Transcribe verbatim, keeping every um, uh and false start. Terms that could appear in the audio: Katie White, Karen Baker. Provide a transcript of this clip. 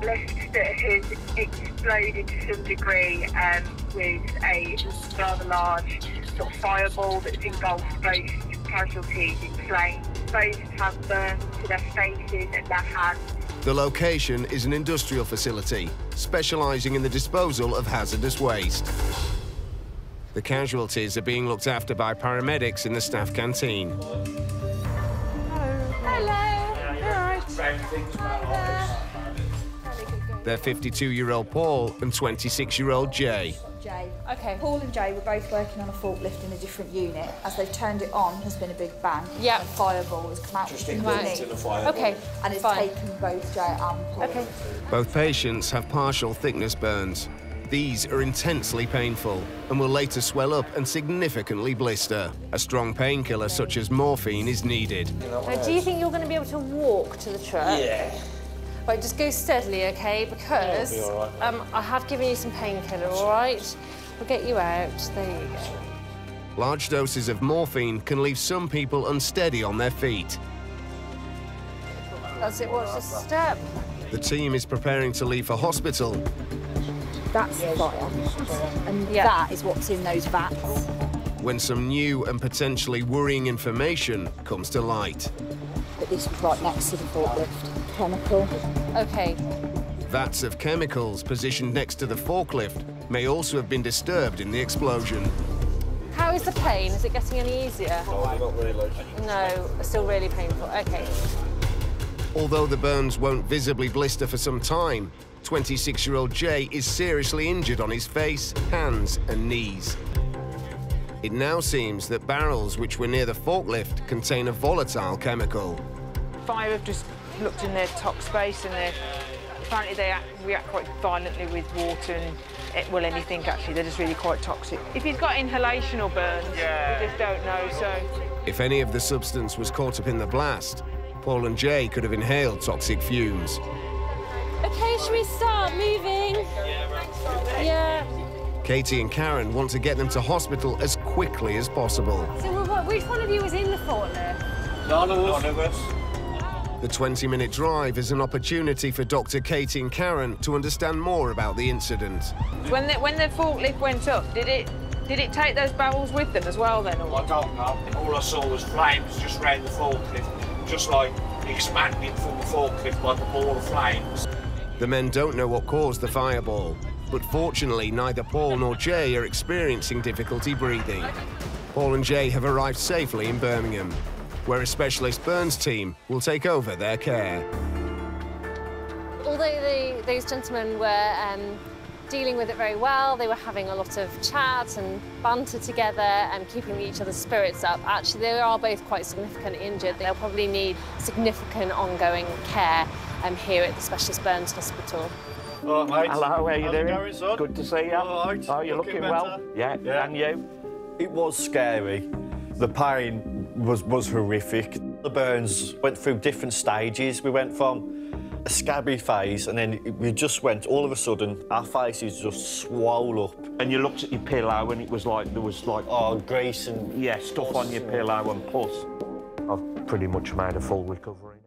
blessed that has exploded to some degree um, with a rather large sort of fireball that's engulfed both casualties in flames. Both have burns to their faces and their hands. The location is an industrial facility specialising in the disposal of hazardous waste. The casualties are being looked after by paramedics in the staff canteen. Hello. Hello. They're fifty-two-year-old Paul and twenty-six-year-old Jay. Jay. Okay, Paul and Jay were both working on a forklift in a different unit. As they've turned it on, there's been a big bang. Yeah. A fireball has come out. Just in the fireball. Okay. And it's Fine. taken both Jay and Paul. Okay. Both patients have partial thickness burns. These are intensely painful and will later swell up and significantly blister. A strong painkiller such as morphine is needed. Now, do you think you're going to be able to walk to the truck? Yeah. Right, just go steadily, OK, because yeah, be all right, um, I have given you some painkiller, all right? We'll get you out. There you go. Large doses of morphine can leave some people unsteady on their feet. That's it, watch the step. The team is preparing to leave for hospital. That's fire, and yeah. that is what's in those vats. When some new and potentially worrying information comes to light. But this was right next to the forklift. Chemical. OK. Vats of chemicals positioned next to the forklift may also have been disturbed in the explosion. How is the pain? Is it getting any easier? No, not really. No, it's still really painful. OK. Although the burns won't visibly blister for some time, twenty-six-year-old Jay is seriously injured on his face, hands and knees. It now seems that barrels which were near the forklift contain a volatile chemical. Fire have just looked in their top space and they're, apparently they act, react quite violently with water and, well, anything actually. They're just really quite toxic. If he's got inhalational burns, yeah. we just don't know, so... If any of the substance was caught up in the blast, Paul and Jay could have inhaled toxic fumes. OK, should we start moving? Yeah. Katie and Karen want to get them to hospital as quickly as possible. So which one of you was in the forklift? None of us. The twenty-minute drive is an opportunity for Doctor Katie and Karen to understand more about the incident. When the, when the forklift went up, did it did it take those barrels with them as well then? Or? I don't know. All I saw was flames just round the forklift, just like expanding from the forklift like a ball of flames. The men don't know what caused the fireball, but fortunately neither Paul nor Jay are experiencing difficulty breathing. Paul and Jay have arrived safely in Birmingham, where a specialist burns team will take over their care. Although the, those gentlemen were um, dealing with it very well, they were having a lot of chat and banter together and keeping each other's spirits up, actually they are both quite significantly injured. They'll probably need significant ongoing care. I'm here at the Specialist Burns Hospital. All right, mate. Hello, how are you How's doing? Going, son? Good to see you. All right. Oh, you're looking, looking well. Yeah. yeah, and you? It was scary. The pain was, was horrific. The burns went through different stages. We went from a scabby phase, and then we just went, all of a sudden, our faces just swole up. And you looked at your pillow, and it was like, there was like... Oh, grease and... Yeah, stuff on your pillow and pus. I've pretty much made a full recovery.